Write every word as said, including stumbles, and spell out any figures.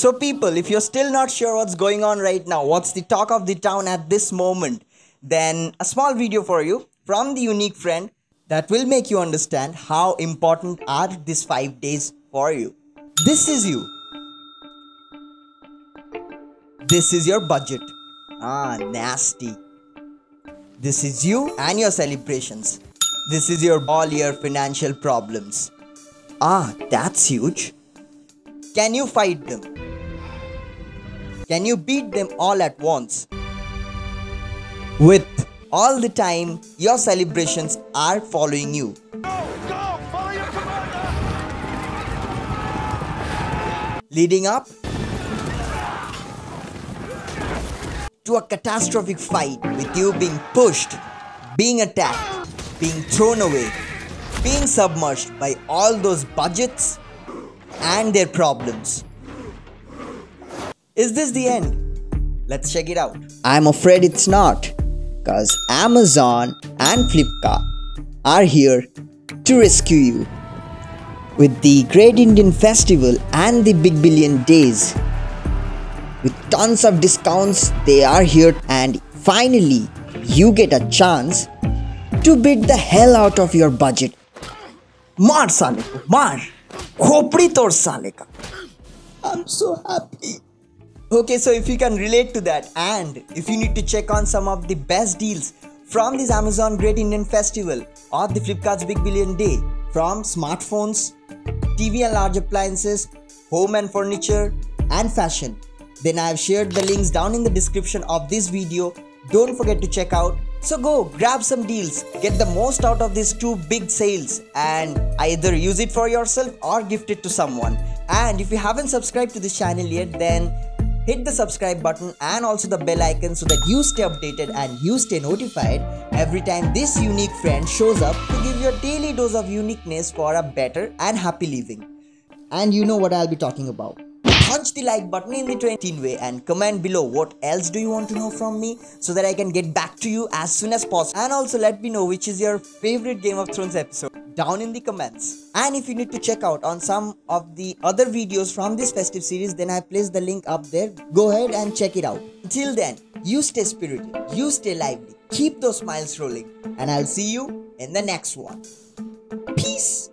So people, if you're still not sure what's going on right now, what's the talk of the town at this moment, then a small video for you from the unique friend that will make you understand how important are these five days for you. This is you. This is your budget. Ah, nasty. This is you and your celebrations. This is your all your financial problems. Ah, that's huge. Can you fight them? Can you beat them all at once? With all the time, your celebrations are following you. Go, go, follow your commander! Leading up to a catastrophic fight with you being pushed, being attacked, being thrown away, being submerged by all those budgets and their problems. Is this the end? Let's check it out. I'm afraid it's not, because Amazon and Flipkart are here to rescue you. With the Great Indian Festival and the Big Billion Days, with tons of discounts, they are here, and finally you get a chance to beat the hell out of your budget. Mar saale ko, mar. Khopri tor saale ka. I'm so happy. Okay, so if you can relate to that, and if you need to check on some of the best deals from this Amazon Great Indian Festival or the Flipkart's Big Billion Day, from smartphones, T V and large appliances, home and furniture, and fashion, then I have shared the links down in the description of this video. Don't forget to check out. So go grab some deals, get the most out of these two big sales, and either use it for yourself or gift it to someone. And if you haven't subscribed to this channel yet, then hit the subscribe button and also the bell icon so that you stay updated and you stay notified every time this unique friend shows up to give you a daily dose of uniqueness for a better and happy living. And you know what I'll be talking about. Punch the like button in the twenty way and comment below what else do you want to know from me so that I can get back to you as soon as possible. And also let me know which is your favorite Game of Thrones episode down in the comments. And if you need to check out on some of the other videos from this festive series, then I placed the link up there. Go ahead and check it out. Till then, you stay spirited, you stay lively, keep those smiles rolling, and I'll see you in the next one. Peace.